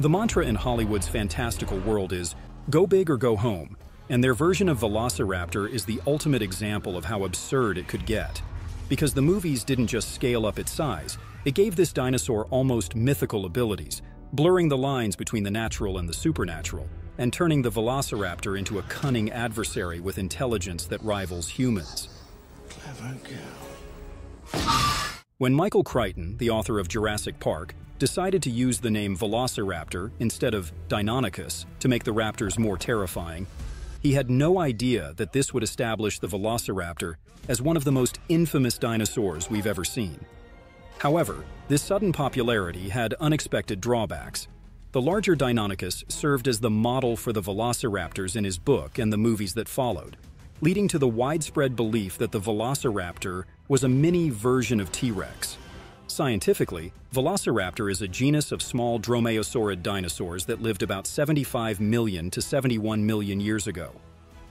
The mantra in Hollywood's fantastical world is, "Go big or go home," and their version of Velociraptor is the ultimate example of how absurd it could get. Because the movies didn't just scale up its size, it gave this dinosaur almost mythical abilities, blurring the lines between the natural and the supernatural, and turning the Velociraptor into a cunning adversary with intelligence that rivals humans. Clever girl. When Michael Crichton, the author of Jurassic Park, decided to use the name Velociraptor instead of Deinonychus to make the raptors more terrifying, he had no idea that this would establish the Velociraptor as one of the most infamous dinosaurs we've ever seen. However, this sudden popularity had unexpected drawbacks. The larger Deinonychus served as the model for the Velociraptors in his book and the movies that followed, leading to the widespread belief that the Velociraptor was a mini version of T-Rex. Scientifically, Velociraptor is a genus of small dromaeosaurid dinosaurs that lived about 75 million to 71 million years ago.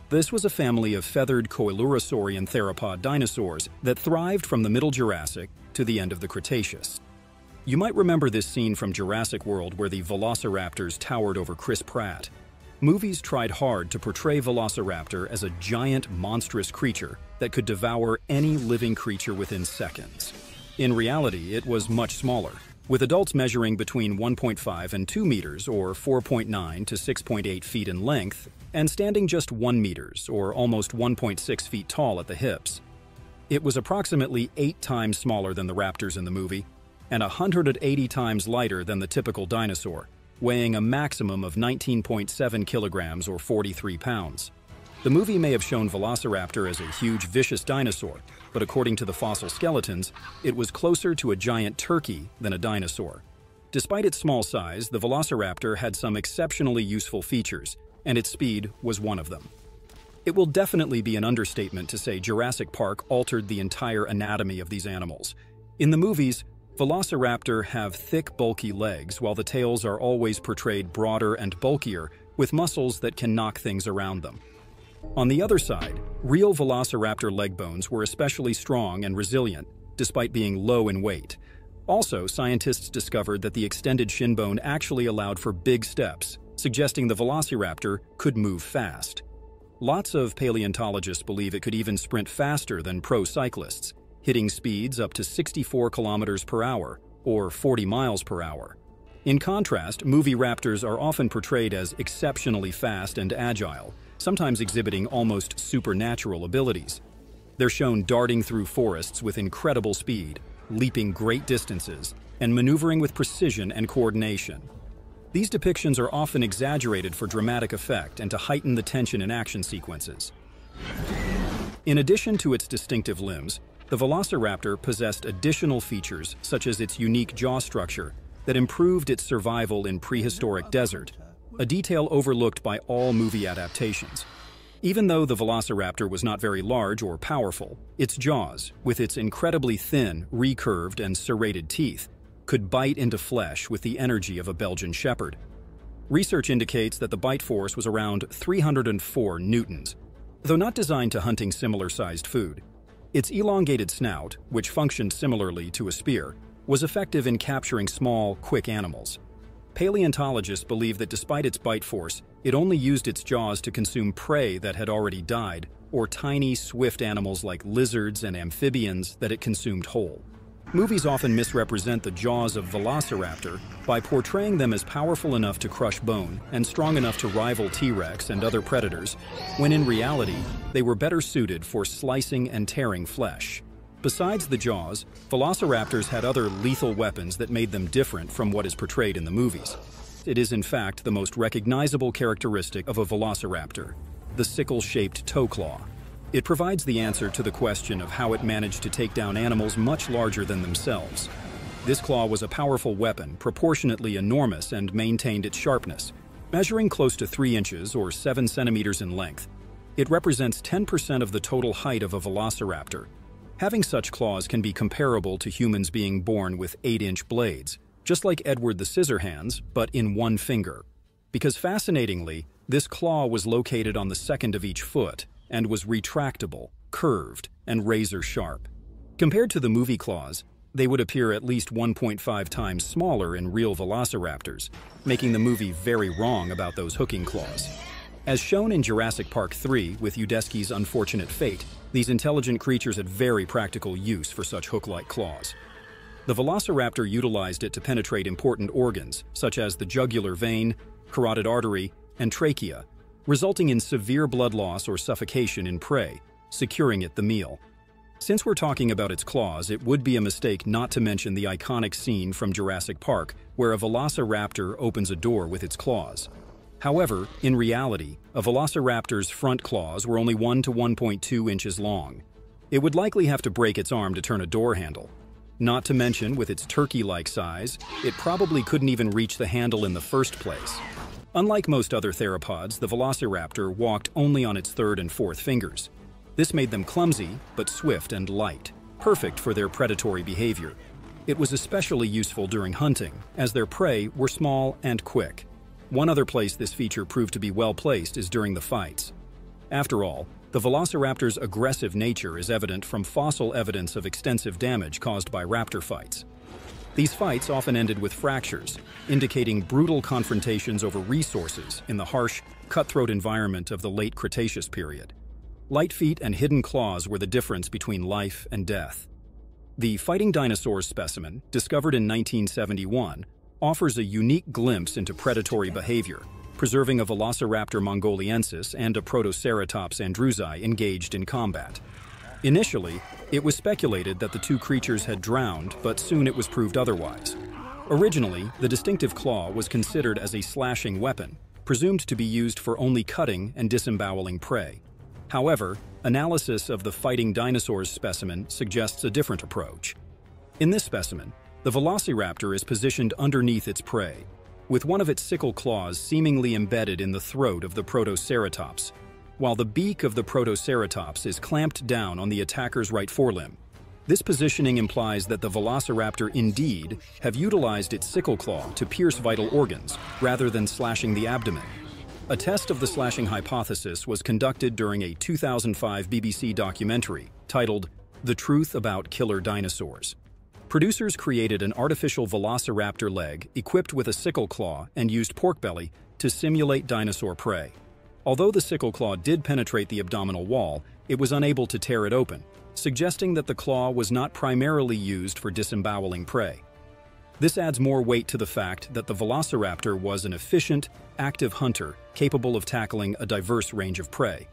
This was a family of feathered coelurosauran theropod dinosaurs that thrived from the Middle Jurassic to the end of the Cretaceous. You might remember this scene from Jurassic World where the Velociraptors towered over Chris Pratt. Movies tried hard to portray Velociraptor as a giant, monstrous creature that could devour any living creature within seconds. In reality, it was much smaller, with adults measuring between 1.5 and 2 meters or 4.9 to 6.8 feet in length and standing just 1 meters or almost 1.6 feet tall at the hips. It was approximately 8 times smaller than the raptors in the movie and 180 times lighter than the typical dinosaur, weighing a maximum of 19.7 kilograms or 43 pounds. The movie may have shown Velociraptor as a huge, vicious dinosaur, but according to the fossil skeletons, it was closer to a giant turkey than a dinosaur. Despite its small size, the Velociraptor had some exceptionally useful features, and its speed was one of them. It will definitely be an understatement to say Jurassic Park altered the entire anatomy of these animals. In the movies, Velociraptor have thick, bulky legs, while the tails are always portrayed broader and bulkier, with muscles that can knock things around them. On the other side, real Velociraptor leg bones were especially strong and resilient, despite being low in weight. Also, scientists discovered that the extended shin bone actually allowed for big steps, suggesting the Velociraptor could move fast. Lots of paleontologists believe it could even sprint faster than pro cyclists, hitting speeds up to 64 kilometers per hour, or 40 miles per hour. In contrast, movie raptors are often portrayed as exceptionally fast and agile, sometimes exhibiting almost supernatural abilities. They're shown darting through forests with incredible speed, leaping great distances, and maneuvering with precision and coordination. These depictions are often exaggerated for dramatic effect and to heighten the tension in action sequences. In addition to its distinctive limbs, the Velociraptor possessed additional features such as its unique jaw structure that improved its survival in prehistoric desert, a detail overlooked by all movie adaptations. Even though the Velociraptor was not very large or powerful, its jaws, with its incredibly thin, recurved and serrated teeth, could bite into flesh with the energy of a Belgian shepherd. Research indicates that the bite force was around 304 newtons. Though not designed to hunting similar-sized food, its elongated snout, which functioned similarly to a spear, was effective in capturing small, quick animals. Paleontologists believe that despite its bite force, it only used its jaws to consume prey that had already died, or tiny, swift animals like lizards and amphibians that it consumed whole. Movies often misrepresent the jaws of Velociraptor by portraying them as powerful enough to crush bone and strong enough to rival T-Rex and other predators, when in reality, they were better suited for slicing and tearing flesh. Besides the jaws, Velociraptors had other lethal weapons that made them different from what is portrayed in the movies. It is in fact the most recognizable characteristic of a Velociraptor, the sickle-shaped toe claw. It provides the answer to the question of how it managed to take down animals much larger than themselves. This claw was a powerful weapon, proportionately enormous, and maintained its sharpness, measuring close to 3 inches or 7 centimeters in length. It represents 10% of the total height of a Velociraptor. Having such claws can be comparable to humans being born with 8-inch blades, just like Edward the Scissorhands, but in one finger. Because fascinatingly, this claw was located on the second of each foot, and was retractable, curved, and razor sharp. Compared to the movie claws, they would appear at least 1.5 times smaller in real velociraptors, making the movie very wrong about those hooking claws. As shown in Jurassic Park 3 with Udesky's unfortunate fate, these intelligent creatures had very practical use for such hook-like claws. The velociraptor utilized it to penetrate important organs, such as the jugular vein, carotid artery, and trachea, resulting in severe blood loss or suffocation in prey, securing it the meal. Since we're talking about its claws, it would be a mistake not to mention the iconic scene from Jurassic Park where a velociraptor opens a door with its claws. However, in reality, a velociraptor's front claws were only 1 to 1.2 inches long. It would likely have to break its arm to turn a door handle. Not to mention, with its turkey-like size, it probably couldn't even reach the handle in the first place. Unlike most other theropods, the velociraptor walked only on its third and fourth fingers. This made them clumsy, but swift and light, perfect for their predatory behavior. It was especially useful during hunting, as their prey were small and quick. One other place this feature proved to be well-placed is during the fights. After all, the velociraptor's aggressive nature is evident from fossil evidence of extensive damage caused by raptor fights. These fights often ended with fractures, indicating brutal confrontations over resources in the harsh, cutthroat environment of the late Cretaceous period. Light feet and hidden claws were the difference between life and death. The Fighting Dinosaur specimen, discovered in 1971, offers a unique glimpse into predatory behavior, preserving a Velociraptor mongoliensis and a Protoceratops andrewsi engaged in combat. Initially, it was speculated that the two creatures had drowned, but soon it was proved otherwise. Originally, the distinctive claw was considered as a slashing weapon, presumed to be used for only cutting and disemboweling prey. However, analysis of the Fighting Dinosaurs specimen suggests a different approach. In this specimen, the velociraptor is positioned underneath its prey, with one of its sickle claws seemingly embedded in the throat of the Protoceratops, while the beak of the Protoceratops is clamped down on the attacker's right forelimb. This positioning implies that the velociraptor indeed have utilized its sickle claw to pierce vital organs rather than slashing the abdomen. A test of the slashing hypothesis was conducted during a 2005 BBC documentary titled The Truth About Killer Dinosaurs. Producers created an artificial velociraptor leg equipped with a sickle claw and used pork belly to simulate dinosaur prey. Although the sickle claw did penetrate the abdominal wall, it was unable to tear it open, suggesting that the claw was not primarily used for disemboweling prey. This adds more weight to the fact that the velociraptor was an efficient, active hunter capable of tackling a diverse range of prey.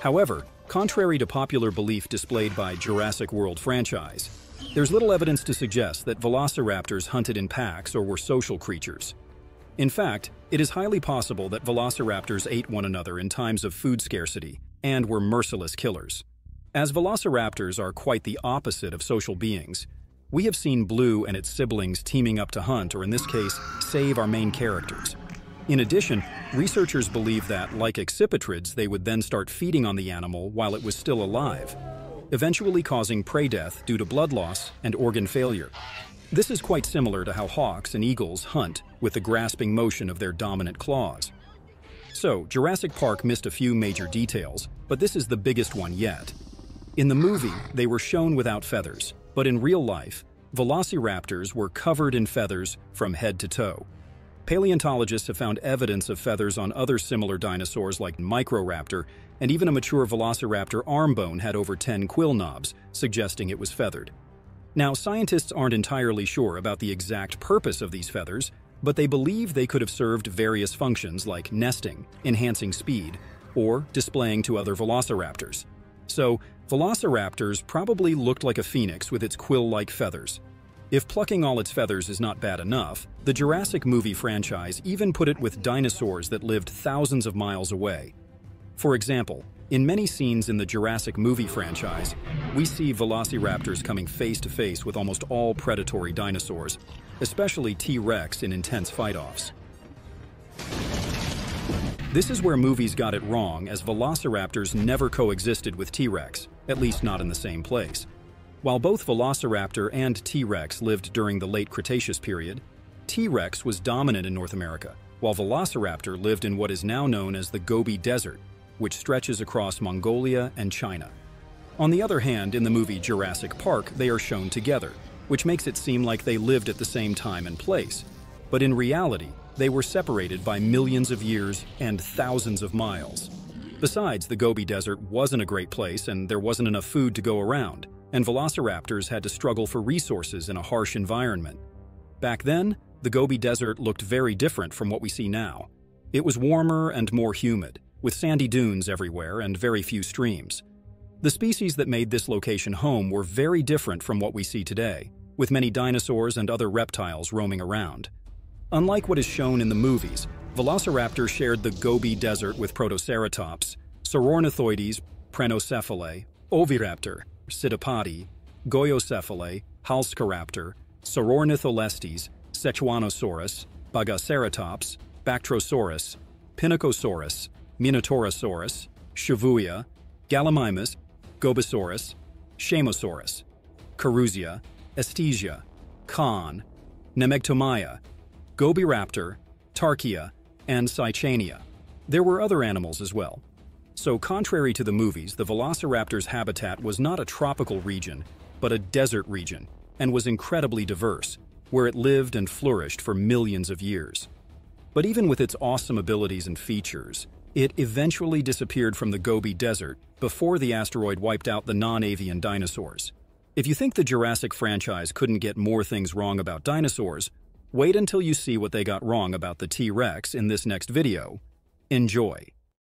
However, contrary to popular belief displayed by Jurassic World franchise, there's little evidence to suggest that velociraptors hunted in packs or were social creatures. In fact, it is highly possible that velociraptors ate one another in times of food scarcity and were merciless killers. As velociraptors are quite the opposite of social beings, we have seen Blue and its siblings teaming up to hunt, or in this case, save our main characters. In addition, researchers believe that, like accipitrids, they would then start feeding on the animal while it was still alive, eventually causing prey death due to blood loss and organ failure. This is quite similar to how hawks and eagles hunt with the grasping motion of their dominant claws. So, Jurassic Park missed a few major details, but this is the biggest one yet. In the movie, they were shown without feathers. But in real life, velociraptors were covered in feathers from head to toe. Paleontologists have found evidence of feathers on other similar dinosaurs like Microraptor, and even a mature velociraptor arm bone had over 10 quill knobs, suggesting it was feathered. Now, scientists aren't entirely sure about the exact purpose of these feathers, but they believe they could have served various functions like nesting, enhancing speed, or displaying to other velociraptors. So, velociraptors probably looked like a phoenix with its quill-like feathers. If plucking all its feathers is not bad enough, the Jurassic movie franchise even put it with dinosaurs that lived thousands of miles away. For example, in many scenes in the Jurassic movie franchise, we see velociraptors coming face-to-face with almost all predatory dinosaurs, especially T-Rex in intense fight-offs. This is where movies got it wrong, as velociraptors never coexisted with T-Rex, at least not in the same place. While both Velociraptor and T-Rex lived during the late Cretaceous period, T-Rex was dominant in North America, while Velociraptor lived in what is now known as the Gobi Desert, which stretches across Mongolia and China. On the other hand, in the movie Jurassic Park, they are shown together, which makes it seem like they lived at the same time and place. But in reality, they were separated by millions of years and thousands of miles. Besides, the Gobi Desert wasn't a great place and there wasn't enough food to go around, and velociraptors had to struggle for resources in a harsh environment. Back then, the Gobi Desert looked very different from what we see now. It was warmer and more humid, with sandy dunes everywhere and very few streams. The species that made this location home were very different from what we see today, with many dinosaurs and other reptiles roaming around. Unlike what is shown in the movies, Velociraptor shared the Gobi Desert with Protoceratops, Saurornithoides, Prenocephalae, Oviraptor, Citipati, Goyocephale, Halscaraptor, Saurornitholestes, Szechuanosaurus, Bagaceratops, Bactrosaurus, Pinacosaurus, Minotaurosaurus, Shuvuuia, Gallimimus, Gobisaurus, Szechuanosaurus, Carusia, Estesia, Khan, Nemectomia, Gobiraptor, Tarchia, and Szechuania. There were other animals as well. So contrary to the movies, the Velociraptor's habitat was not a tropical region, but a desert region, and was incredibly diverse, where it lived and flourished for millions of years. But even with its awesome abilities and features, it eventually disappeared from the Gobi Desert before the asteroid wiped out the non-avian dinosaurs. If you think the Jurassic franchise couldn't get more things wrong about dinosaurs, wait until you see what they got wrong about the T-Rex in this next video. Enjoy!